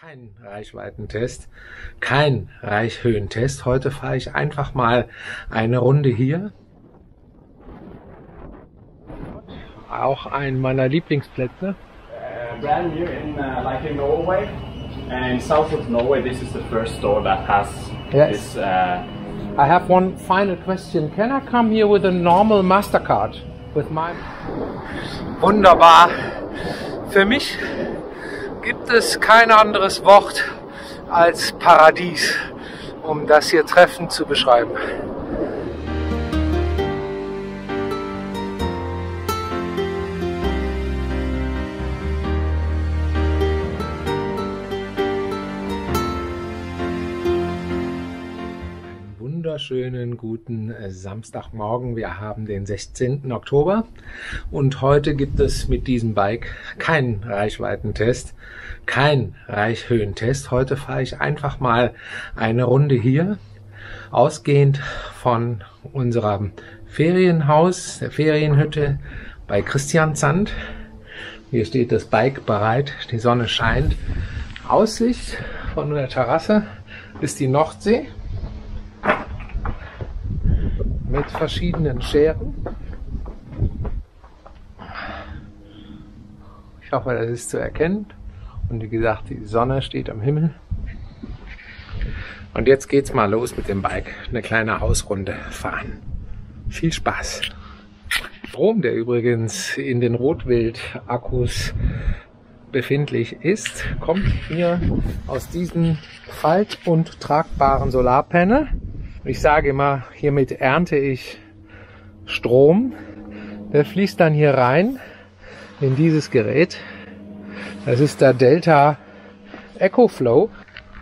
Kein Reichweitentest, kein Reichhöhentest. Heute fahre ich einfach mal eine Runde hier. Auch ein meiner Lieblingsplätze. Brand new in like in Norway and south of Norway. This is the first store that has this. I have one final question. Can I come here with a normal Mastercard with my? Wunderbar. Für mich gibt es kein anderes Wort als Paradies, um das hier treffend zu beschreiben. Einen wunderschönen guten Samstagmorgen. Wir haben den 16. Oktober und heute gibt es mit diesem Bike keinen Reichweitentest. Kein Reichhöhentest. Heute fahre ich einfach mal eine Runde hier, ausgehend von unserem Ferienhaus, der Ferienhütte bei Kristiansand. Hier steht das Bike bereit, die Sonne scheint. Aussicht von der Terrasse ist die Nordsee mit verschiedenen Schären. Ich hoffe, das ist zu erkennen. Und wie gesagt, die Sonne steht am Himmel. Und jetzt geht's mal los mit dem Bike. Eine kleine Hausrunde fahren. Viel Spaß! Strom, der übrigens in den Rotwild-Akkus befindlich ist, kommt hier aus diesem falt- und tragbaren Solarpanel. Ich sage immer, hiermit ernte ich Strom. Der fließt dann hier rein in dieses Gerät. Das ist der Delta EcoFlow,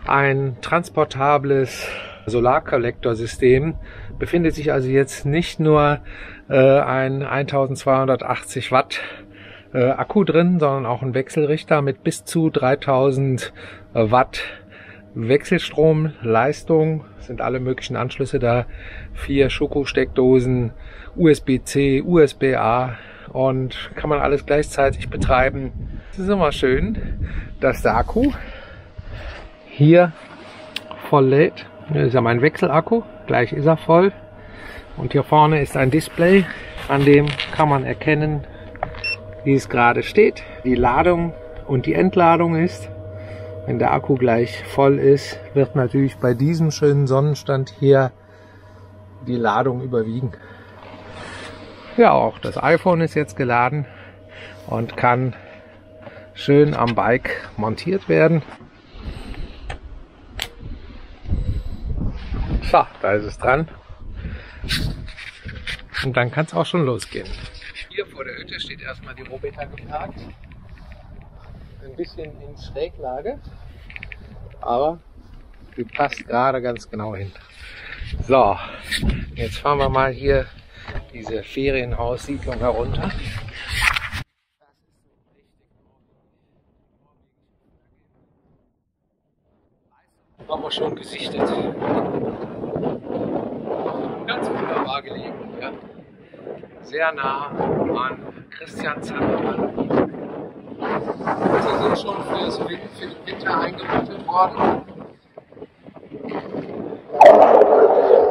ein transportables Solarkollektorsystem. Befindet sich also jetzt nicht nur ein 1280 Watt Akku drin, sondern auch ein Wechselrichter mit bis zu 3000 Watt Wechselstromleistung. Sind alle möglichen Anschlüsse da. 4 Schokosteckdosen, USB-C, USB-A und kann man alles gleichzeitig betreiben. Es ist immer schön, dass der Akku hier voll lädt. Das ist ja mein Wechselakku, gleich ist er voll. Und hier vorne ist ein Display, an dem kann man erkennen, wie es gerade steht, die Ladung und die Entladung ist. Wenn der Akku gleich voll ist, wird natürlich bei diesem schönen Sonnenstand hier die Ladung überwiegen. Ja, auch das iPhone ist jetzt geladen und kann schön am Bike montiert werden. So, da ist es dran. Und dann kann es auch schon losgehen. Hier vor der Hütte steht erstmal die Robeta geparkt. Ein bisschen in Schräglage, aber die passt gerade ganz genau hin. So, jetzt fahren wir mal hier diese Ferienhaussiedlung herunter. Aber schon gesichtet. Ganz wunderbar gelegen. Ja. Sehr nah an Kristiansand. Sie sind schon für den Winter eingemütet worden.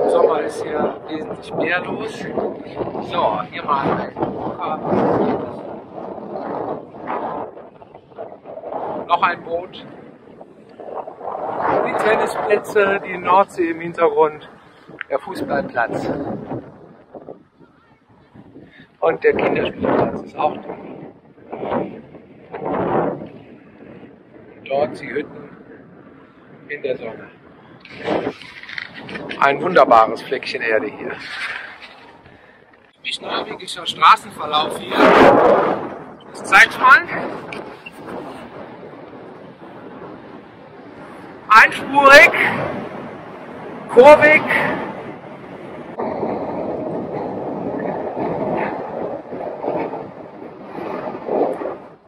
Im Sommer ist hier wesentlich mehr los. So, hier mal ein Bunker. Noch ein Boot. Die Tennisplätze, die Nordsee im Hintergrund, der Fußballplatz und der Kinderspielplatz ist auch da. Dort die Hütten in der Sonne. Ein wunderbares Fleckchen Erde hier. Für mich norwegischer Straßenverlauf hier. Das zeigt mal. Einspurig, kurvig.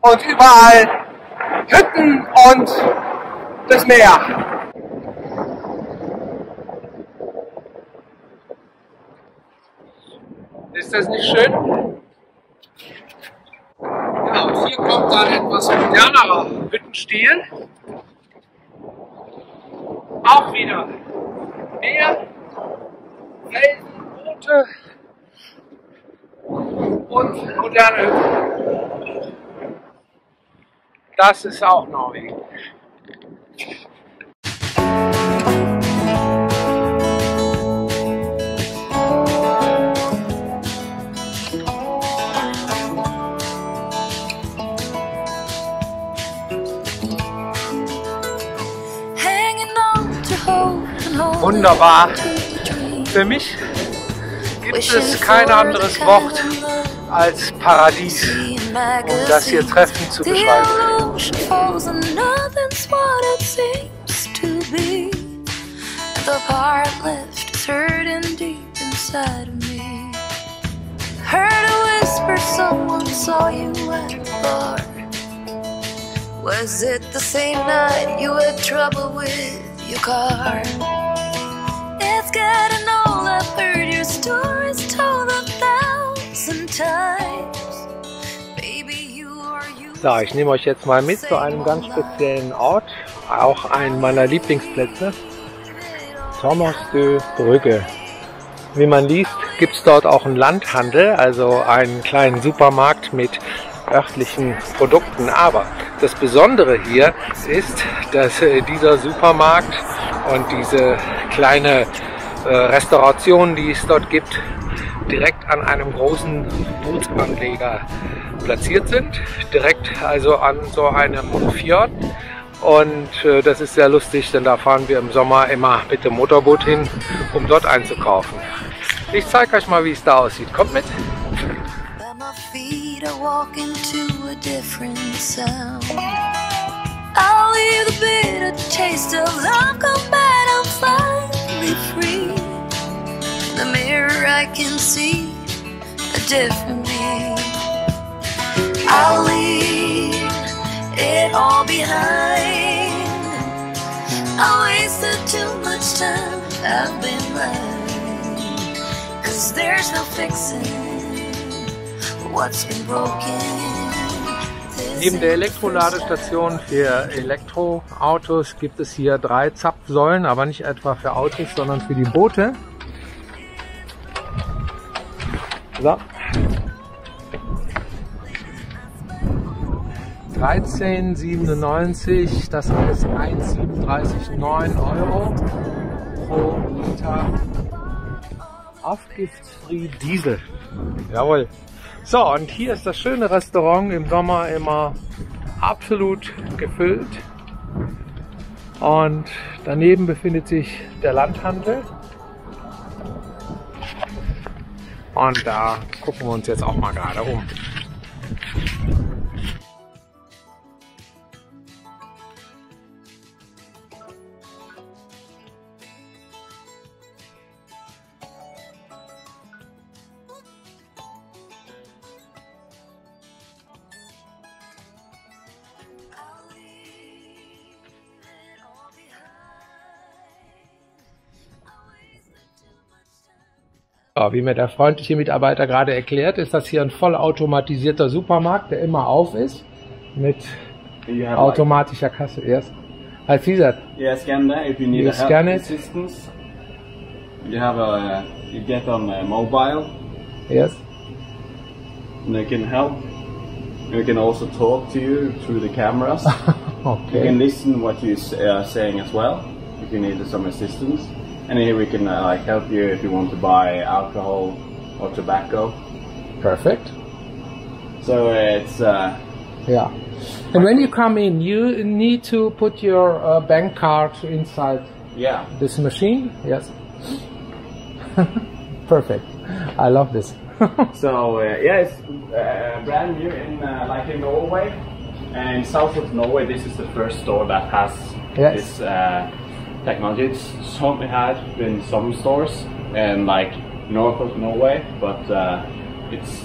Und überall Hütten und das Meer. Ist das nicht schön? Ja, und hier kommt dann etwas modernerer Hüttenstil. Auch wieder Meer, Felsen, Boote und moderne Hütten. Das ist auch Norwegen. Wunderbar. Für mich gibt es kein anderes Wort als Paradies, um das hier treffend zu beschreiben. Was it the same night you had trouble with your car? It's getting old, I've heard your stories told 1,000 times. Maybe you are you. So, ich nehme euch jetzt mal mit zu einem ganz speziellen Ort, auch einen meiner Lieblingsplätze, Sommerstø Brügge. Wie man liest, gibt es dort auch einen Landhandel, also einen kleinen Supermarkt mit örtlichen Produkten. Aber das Besondere hier ist, dass dieser Supermarkt und diese kleine Restauration, die es dort gibt, direkt an einem großen Bootsanleger platziert sind. Direkt also an so einem Fjord. Und das ist sehr lustig, denn da fahren wir im Sommer immer mit dem Motorboot hin, um dort einzukaufen. Ich zeige euch mal, wie es da aussieht. Kommt mit! Walk into a different sound. I'll leave the bitter taste of love, come back, I'm finally free. In the mirror I can see a different me. I'll leave it all behind. I wasted too much time, I've been blind. Cause there's no fixing. Neben der Elektroladestation für Elektroautos gibt es hier 3 Zapfsäulen, aber nicht etwa für Autos, sondern für die Boote. So. 13,97, das heißt 1,37,9 € pro Liter Aufgiftsfree Diesel. Jawohl. So, und hier ist das schöne Restaurant, im Sommer immer absolut gefüllt. Und daneben befindet sich der Landhandel. Und da gucken wir uns jetzt auch mal gerade um. Wie mir der freundliche Mitarbeiter gerade erklärt, ist das hier ein vollautomatisierter Supermarkt, der immer auf ist, mit automatischer Kasse. Yes. I see that. Yeah, scan that. If you need help assistance, you have a, you get on a mobile. Yes. And they can help. We can also talk to you through the cameras. Okay. You can listen what you are saying as well, if you need some assistance. And here we can like help you if you want to buy alcohol or tobacco. Perfect. So it's yeah. And when you come in, you need to put your bank card inside. Yeah. This machine. Yes. Perfect. I love this. So yeah, it's brand new in like in Norway and south of Norway. This is the first store that has this. Technology. It had been some stores in like north of Norway, but it's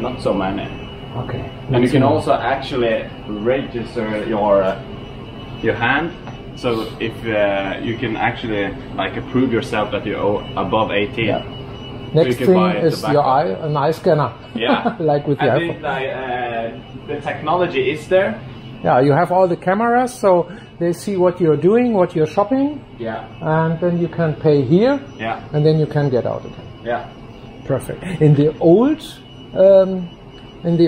not so many. Okay. And you can also actually register your hand, so if you can actually like approve yourself that you're above 18. Yeah. Next thing is your eye scanner. Yeah. Like with the iPhone. I think the technology is there. Yeah, you have all the cameras, so They see what you're doing, what you're shopping, yeah, and then you can pay here, yeah, and then you can get out again. Yeah, perfect. In the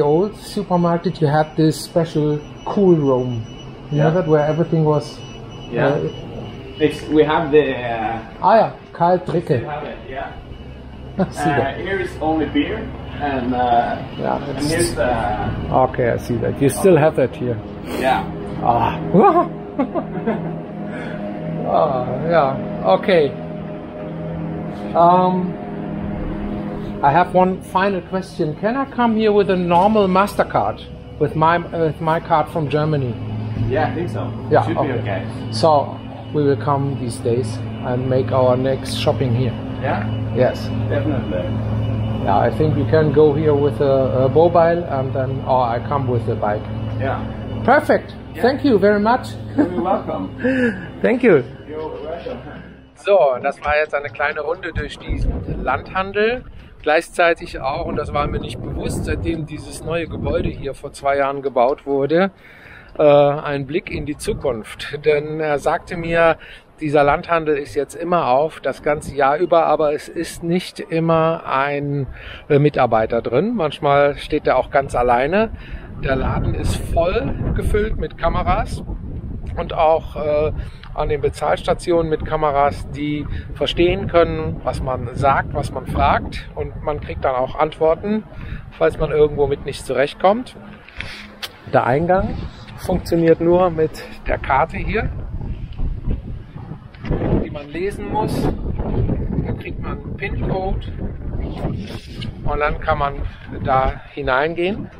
old supermarket, you had this special cool room, you know that, where everything was. Yeah, we have the. Kalt Bricke. Yeah. Here is only beer, and and here's the. Okay, I see that. You still have that here. Yeah. Ah. Yeah. Okay. I have one final question. Can I come here with a normal Mastercard, with my card from Germany? Yeah, I think so. Yeah. Should be okay. So we will come these days and make our next shopping here. Yeah. Yes. Definitely. Yeah, I think we can go here with a mobile, and then, or I come with a bike. Yeah. Perfect. Yeah. Thank you very much. You're welcome. Thank you. You're welcome. So, das war jetzt eine kleine Runde durch diesen Landhandel. Gleichzeitig auch, und das war mir nicht bewusst, seitdem dieses neue Gebäude hier vor 2 Jahren gebaut wurde, ein Blick in die Zukunft. Denn er sagte mir, dieser Landhandel ist jetzt immer auf, das ganze Jahr über, aber es ist nicht immer ein Mitarbeiter drin. Manchmal steht er auch ganz alleine. Der Laden ist voll gefüllt mit Kameras und auch an den Bezahlstationen mit Kameras, die verstehen können, was man sagt, was man fragt, und man kriegt dann auch Antworten, falls man irgendwo mit nicht zurechtkommt. Der Eingang funktioniert nur mit der Karte hier, die man lesen muss. Dann kriegt man einen PIN-Code und dann kann man da hineingehen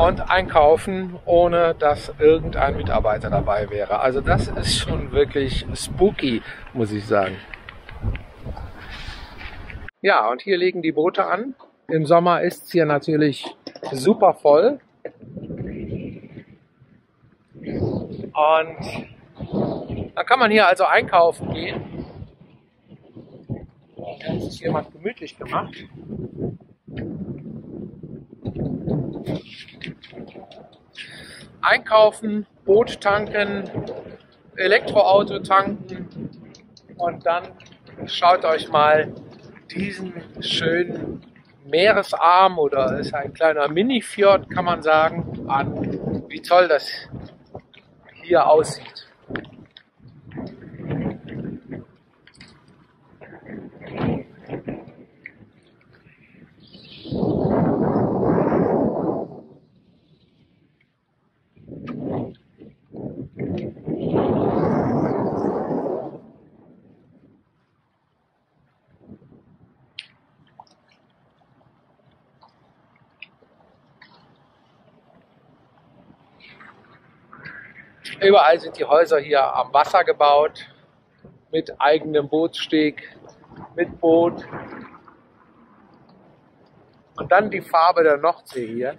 und einkaufen, ohne dass irgendein Mitarbeiter dabei wäre. Also das ist schon wirklich spooky, muss ich sagen. Ja, und hier legen die Boote an. Im Sommer ist es hier natürlich super voll. Und dann kann man hier also einkaufen gehen. Da hat sich jemand gemütlich gemacht. Einkaufen, Boot tanken, Elektroauto tanken, und dann schaut euch mal diesen schönen Meeresarm, oder ist ein kleiner Mini-Fjord, kann man sagen, an, wie toll das hier aussieht. Überall sind die Häuser hier am Wasser gebaut, mit eigenem Bootssteg, mit Boot. Und dann die Farbe der Nordsee hier.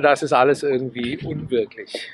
Das ist alles irgendwie unwirklich.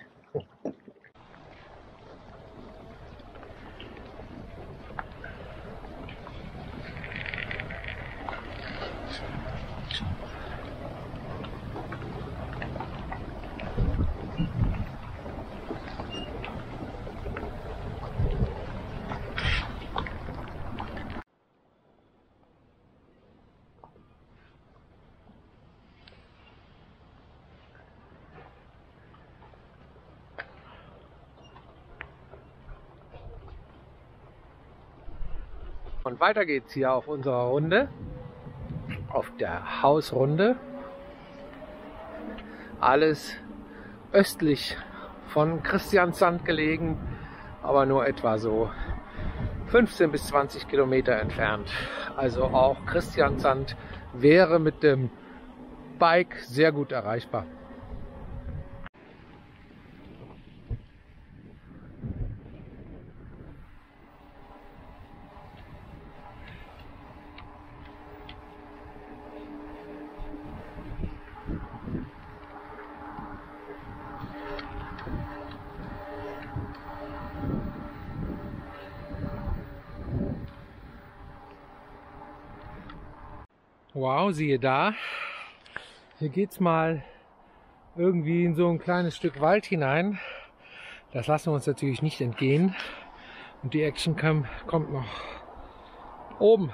Und weiter geht's hier auf unserer Runde, auf der Hausrunde. Alles östlich von Kristiansand gelegen, aber nur etwa so 15 bis 20 Kilometer entfernt. Also auch Kristiansand wäre mit dem Bike sehr gut erreichbar. Wow, siehe da, hier geht's mal irgendwie in so ein kleines Stück Wald hinein. Das lassen wir uns natürlich nicht entgehen. Und die Action Cam kommt noch oben.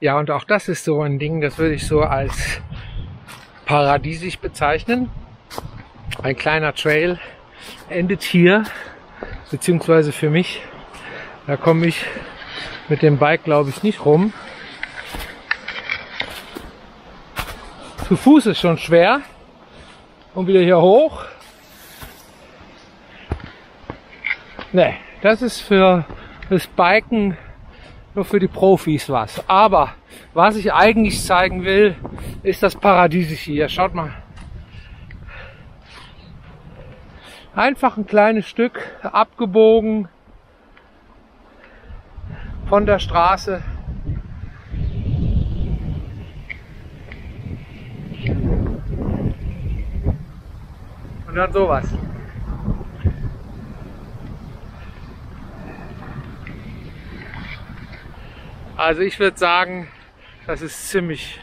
Ja, und auch das ist so ein Ding, das würde ich so als paradiesisch bezeichnen. Ein kleiner Trail endet hier, beziehungsweise für mich. Da komme ich mit dem Bike, glaube ich, nicht rum. Zu Fuß ist schon schwer. Und wieder hier hoch. Ne, das ist für das Biken nur für die Profis was. Aber was ich eigentlich zeigen will, ist das Paradiesische hier. Schaut mal. Einfach ein kleines Stück abgebogen von der Straße. Und dann sowas. Also ich würde sagen, das ist ziemlich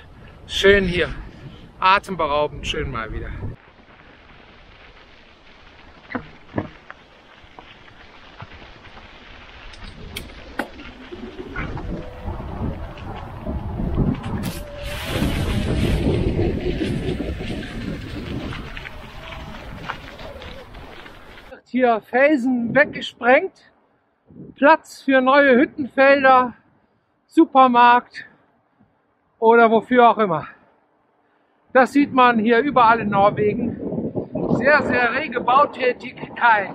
schön hier, atemberaubend schön mal wieder. Hier Felsen weggesprengt, Platz für neue Hüttenfelder, Supermarkt oder wofür auch immer. Das sieht man hier überall in Norwegen. Sehr, sehr rege Bautätigkeit.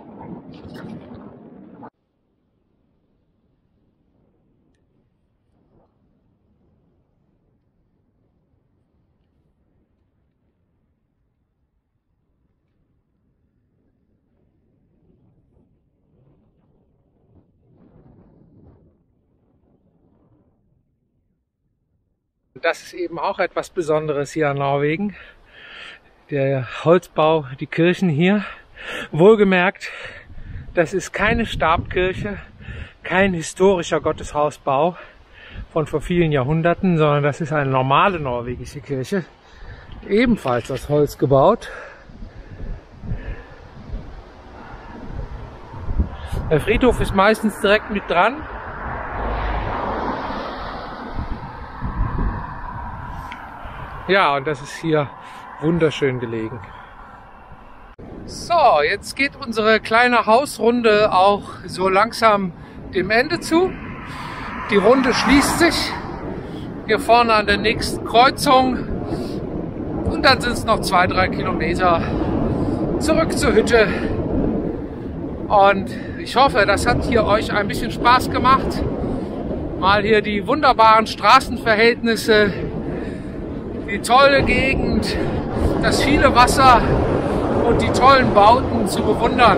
Das ist eben auch etwas Besonderes hier in Norwegen. Der Holzbau, die Kirchen hier. Wohlgemerkt, das ist keine Stabkirche, kein historischer Gotteshausbau von vor vielen Jahrhunderten, sondern das ist eine normale norwegische Kirche. Ebenfalls aus Holz gebaut. Der Friedhof ist meistens direkt mit dran. Ja, und das ist hier wunderschön gelegen. So, jetzt geht unsere kleine Hausrunde auch so langsam dem Ende zu. Die Runde schließt sich. Hier vorne an der nächsten Kreuzung. Und dann sind es noch 2-3 Kilometer zurück zur Hütte. Und ich hoffe, das hat hier euch ein bisschen Spaß gemacht. Mal hier die wunderbaren Straßenverhältnisse. die tolle Gegend, das viele Wasser und die tollen Bauten zu bewundern.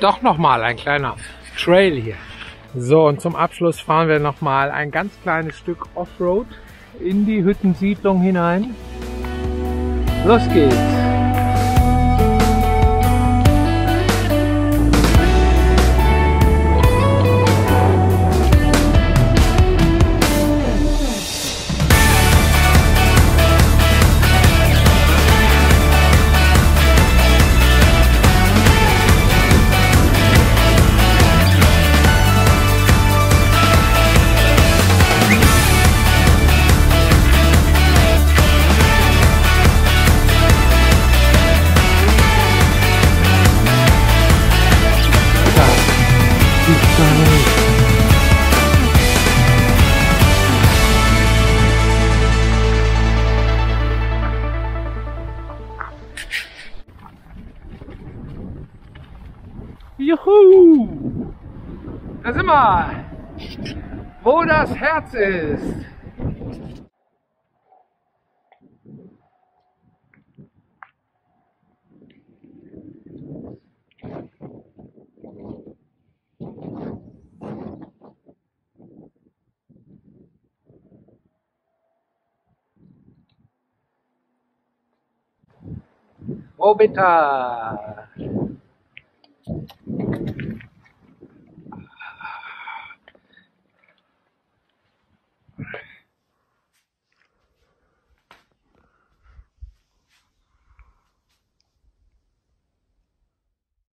Doch nochmal ein kleiner Trail hier. So, und zum Abschluss fahren wir nochmal ein ganz kleines Stück Offroad in die Hüttensiedlung hinein. Los geht's! Juhu! Da sind wir! Wo das Herz ist! Robeta!